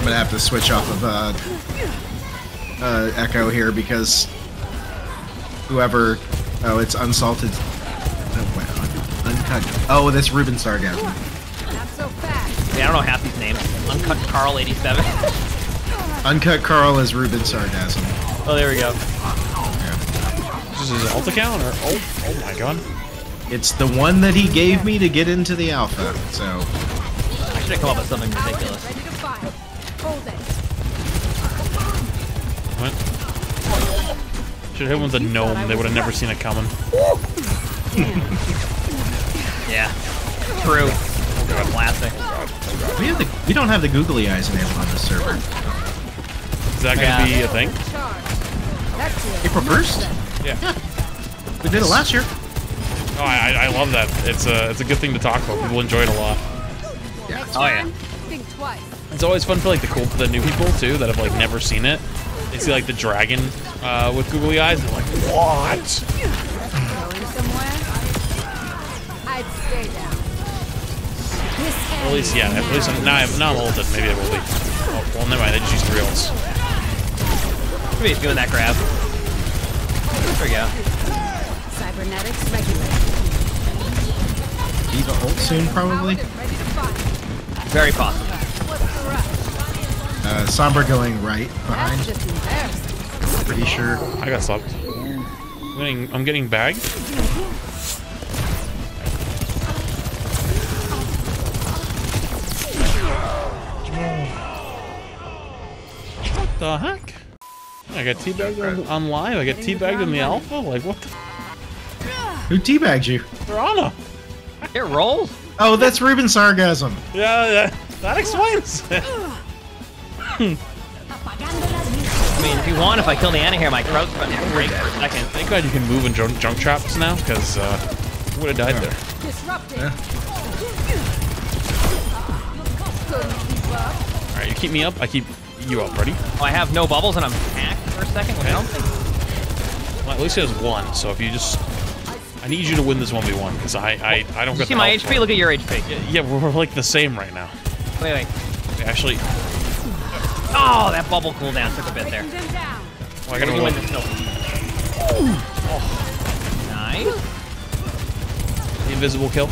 I'm gonna have to switch off of Echo here because whoever... Oh, it's unsalted. Oh, wow. Uncut. Oh, that's Reuben Sargasm. Not so fast. Yeah, I don't know half these names. Uncut Carl 87. Uncut Carl is Reuben Sargasm. Oh, there we go. Yeah. This is his alt account, or oh my god. It's the one that he gave me to get into the alpha. So I should have come up with something ridiculous. What? Should have hit one with a gnome. They would have never seen it coming. Yeah. True. They're classic. We don't have the googly eyes enabled on this server. Is that gonna be a thing? April 1st? Yeah. We did it last year. Oh, I love that. It's a good thing to talk about. People enjoy it a lot. Yeah. Oh yeah. It's always fun for like the new people too that have like never seen it. They see like the dragon with googly eyes and they're like, what? At least yeah. At least I'm not ulted. Maybe I will be. Oh, well, never mind. I just used three ults. Maybe he's doing that grab. There we go. Cybernetics regulate. Be the ult soon, probably? Very possible. Sombra going right behind. Pretty sure. I got slapped. I'm getting bagged. What the heck? I got teabagged on live. I got teabagged in the alpha. Like, what the? Who teabagged you? Rana. It rolls? Oh, that's Reuben Sargasm. Yeah, that explains it. I mean, if you want, if I kill the Anna here, my throat's going to break for a second. Thank God you can move in jump traps now, because I would have died there. Yeah. Alright, you keep me up, I keep you up, ready? Oh, I have no bubbles and I'm hacked for a second. Okay. Well, at least it has one, so if you just... I need you to win this 1v1 because I don't get. See my HP. Look at your HP. Yeah, we're like the same right now. Wait. Actually. Oh, that bubble cooldown took a bit there. Oh, I gotta win this. No. Oh. Nice. The invisible kill.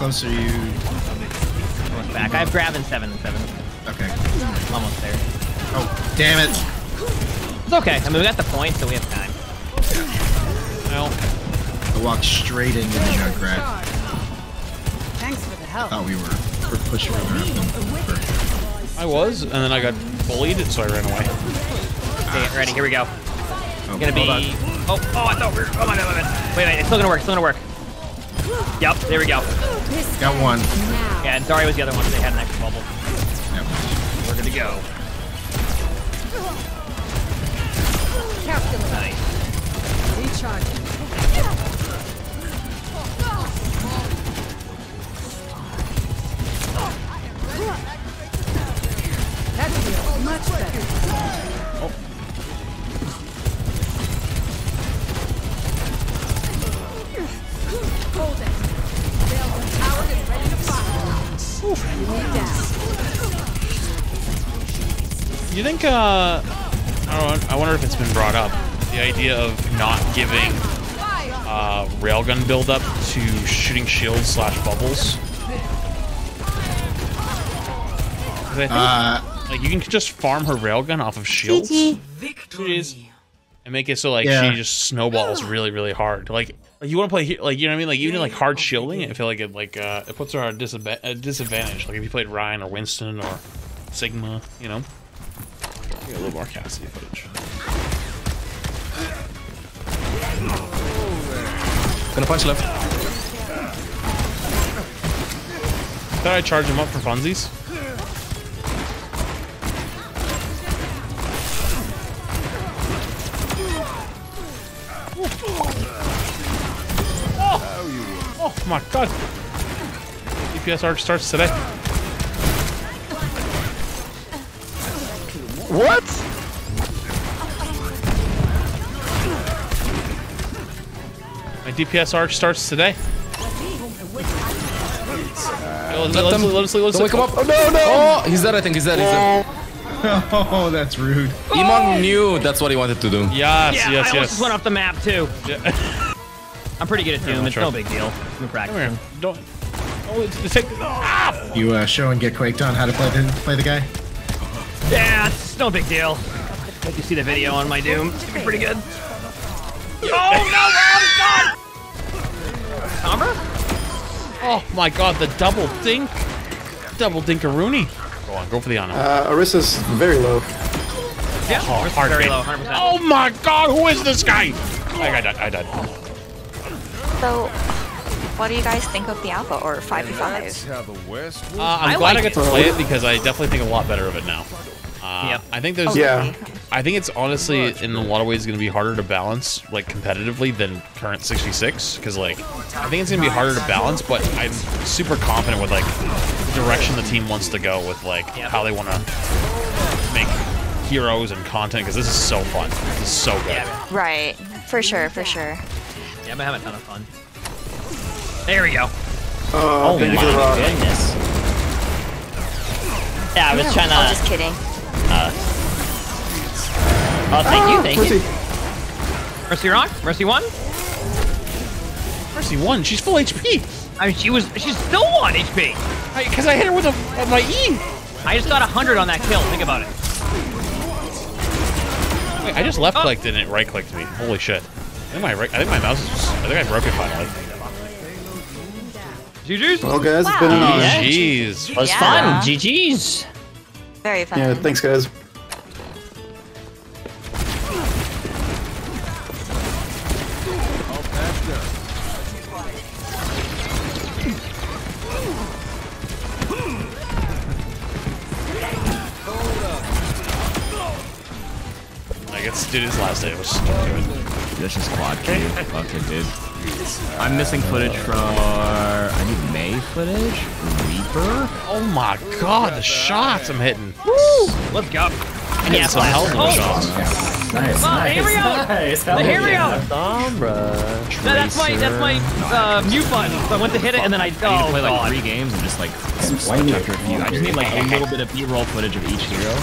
Closer you. Almost back. I have grab in 7 and 7. Okay. Almost there. Oh, damn it! It's okay. I mean, we got the point, so we have time. No. I walked straight into the junk grab. Thanks for the help. I thought we were pushing over them. I was, and then I got bullied, so I ran away. Okay, ready? Here we go. Oh, gonna be. Oh, it's over. Oh my god! Wait, it's still gonna work. It's still gonna work. Yep, there we go. Got one. Yeah, and Dari was the other one. They had an extra bubble. Yep. We're good to go. Nice. Recharge. That feels much better. Oh. You think, I don't know, I wonder if it's been brought up, the idea of not giving railgun buildup to shooting shields / bubbles? I think, like, you can just farm her railgun off of shields and make it so, like, she just snowballs really, really hard. Like you want to play, like, you know what I mean? Like, even like hard shielding, I feel like it puts her at a disadvantage. Like if you played Ryan or Winston or Sigma, you know. Get a little more Cassidy footage. Gonna punch left. Thought I'd charge him up for funsies. Oh my god! DPS arc starts today. What? My DPS arc starts today. Let us wake him up. Oh, no, no. Oh, he's dead, I think. He's dead. Oh, that's rude. Iman knew that's what he wanted to do. Yes. I almost went off the map, too. Yeah. I'm pretty good at Doom. It's no big deal. We're practicing. Don't. Oh, it's take. Ah! You show and get quaked on how to play the guy? Yeah, it's no big deal. If you see the video on my Doom, it's gonna be pretty good. Oh, no! I'm gone! Sombra? Oh, my God. The double dink. Double dinkaroonie. Go on, go for the honor. Orisa's very low. Yeah, oh, hard very low, 100%. Oh my God, who is this guy? I died. So, what do you guys think of the alpha or 5v5? I'm glad I got to play it because I definitely think a lot better of it now. I think there's. Yeah. I think it's honestly in a lot of ways going to be harder to balance like competitively than current 66 because like I think it's going to be harder to balance, but I'm super confident with like the direction the team wants to go with like how they want to make heroes and content because this is so fun. This is so good. Yeah. Right, for sure, for sure. Yeah, I'm having a ton of fun. There we go. Oh my goodness. Yeah, I was trying to. I'm just kidding. Oh, thank you. Mercy Rock? Mercy 1? Mercy 1? She's full HP! I mean, she's still on HP! Because I hit her with my E! I just got 100 on that kill, think about it. Wait, I just left-clicked and it right-clicked me. Holy shit. I think my mouse is just... I think I broke it finally. GG's! Well, guys, it's been an honor. GG's. It was fun. GG's. Very fun. Yeah, thanks, guys. Dude, his last day was stupid. That's just quad K. Fucking dude. I'm missing footage from our... I need May footage? Reaper? Oh my god, the shots I'm hitting. Woo! Let's go. And yeah, some health shots. Nice. Nice. The hero! Sombra. No, that's my mute button. So I went to hit it and then I... Oh, I need to play like 3 games and just like... I just need like a little bit of B-roll footage of each hero.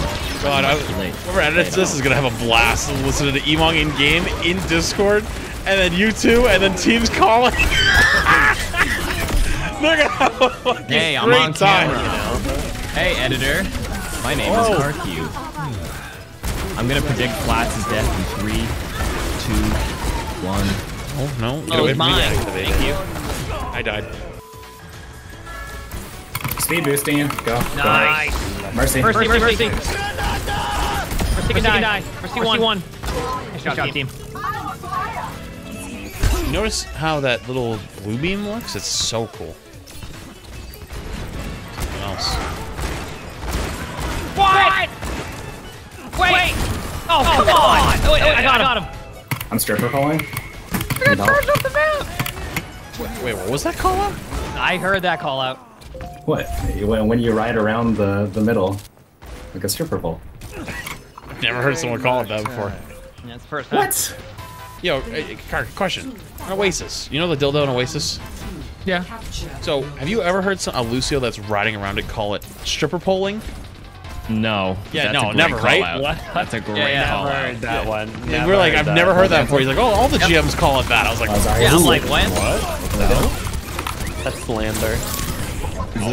God, whoever edits this is gonna have a blast listening to Emong in game, in Discord, and then you two, and then teams calling. They're gonna have a fucking great time. You know. Hey, editor, my name is KarQ. I'm gonna predict Flats' death in 3, 2, 1. Oh no! Get away from me. Thank you. I died. Speed boosting him. Go. Nice. Mercy. Mercy can die. Mercy 1. Nice job, team. Notice how that little blue beam looks? It's so cool. What else? What? Wait! Oh, come on! Oh, wait, I got him. I'm stripper calling. I got charged off the map! Wait, what was that call out? I heard that call out. What? When you ride around the middle, like a stripper pole. I've never heard someone call it that before. Yeah, it's the first time. What? Yo, KarQ, question. Oasis. You know the dildo in Oasis? Yeah. So, have you ever heard a Lucio that's riding around it call it stripper polling? No. Yeah, no, never, right? What? That's a great call. Never heard that one. Yeah, we're like, I've never heard that before. He's like, oh, all the GMs call it that. I was like, I'm like, what? No. That's slander.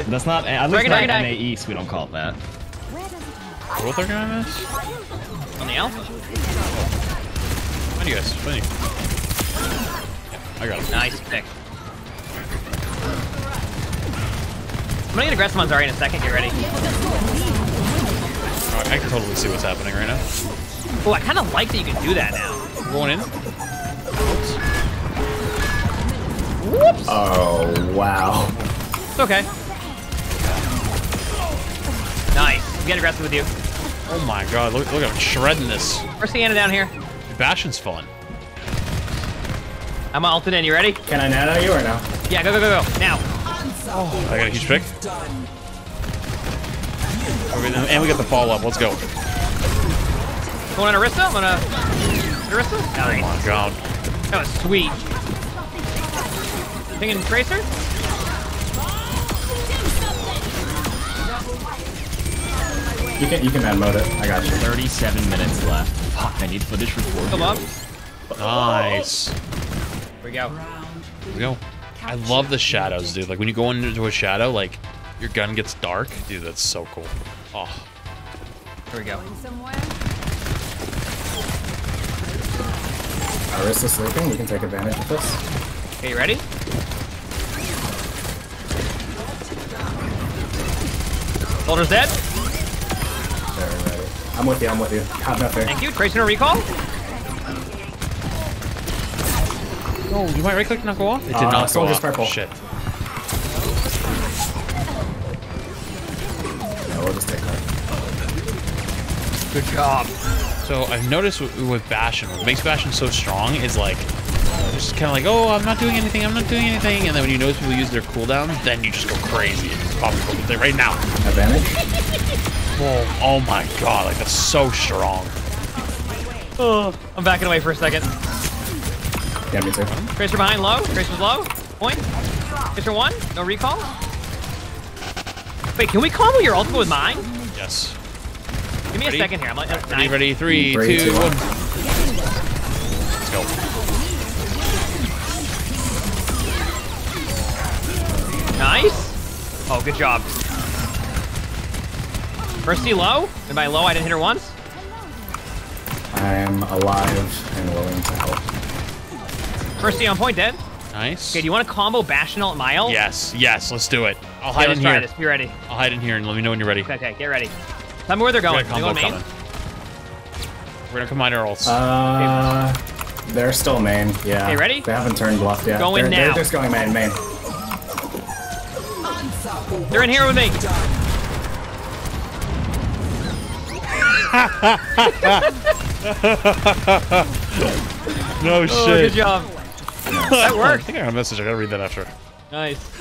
That's not. At least not NA East. We don't call it that. What they're gonna miss? On the alpha. Find you guys. Find you. I got him. Nice pick. I'm gonna get aggressive on Zarya in a second. Get ready. Right, I can totally see what's happening right now. Oh, I kind of like that you can do that now. Going in. Whoops. Oh wow. It's okay. Nice. Get aggressive with you. Oh my god, look at him shredding this. Mercy Anna down here. Bastion's fun. I'm ulted in, you ready? Can I nano you or no? Yeah, go. Now. Oh, I got a huge pick. And we got the follow-up, let's go. Going on Arista? I'm gonna Arista? Nice. Oh my god. That was sweet. Thinking Tracer? You can mad mode it. I got you. 37 minutes left. Fuck, I need footage for 4. Come up. Nice. Here we go. Here we go. I love the shadows, dude. Like when you go into a shadow, like your gun gets dark. Dude, that's so cool. Oh. Here we go. Arista's sleeping. We can take advantage of this. Okay, you ready? Soldier's dead. I'm with you, I'm with you. Got nothing. Thank you. Tracer no recall? Oh, you might right click and not go off? It did not go off. Purple. Shit. No, we'll just take that. Good job. So I've noticed with Bastion, what makes Bastion so strong is like, just kind of like, oh, I'm not doing anything, I'm not doing anything. And then when you notice people use their cooldown, then you just go crazy. It's probably cool with it right now. Advantage? Whoa, oh my god, like that's so strong. Oh, I'm backing away for a second. Yeah, me too. Tracer behind low. Tracer's low. Point. Tracer one. No recall. Wait, can we combo your ultimate with mine? Yes. Give me a second here. I'm like, ready? Three, two, one. Let's go. Nice. Oh, good job. Mercy low, and by low I didn't hit her once. I'm alive and willing to help. Mercy on point, dead. Nice. Okay, do you want to combo Bastion ult Miles? Yes, yes, let's do it. I'll hide in here. Let's try this. Be ready. I'll hide in here and let me know when you're ready. Okay, get ready. Tell me where they're going. They're going main. We're gonna combine our ults. They're still main. Yeah. Okay, ready? They haven't turned bluff yet. Going now. They're just going main. They're in here with me. No shit. Oh, good job. That worked. I think I got a message. I gotta read that after. Nice.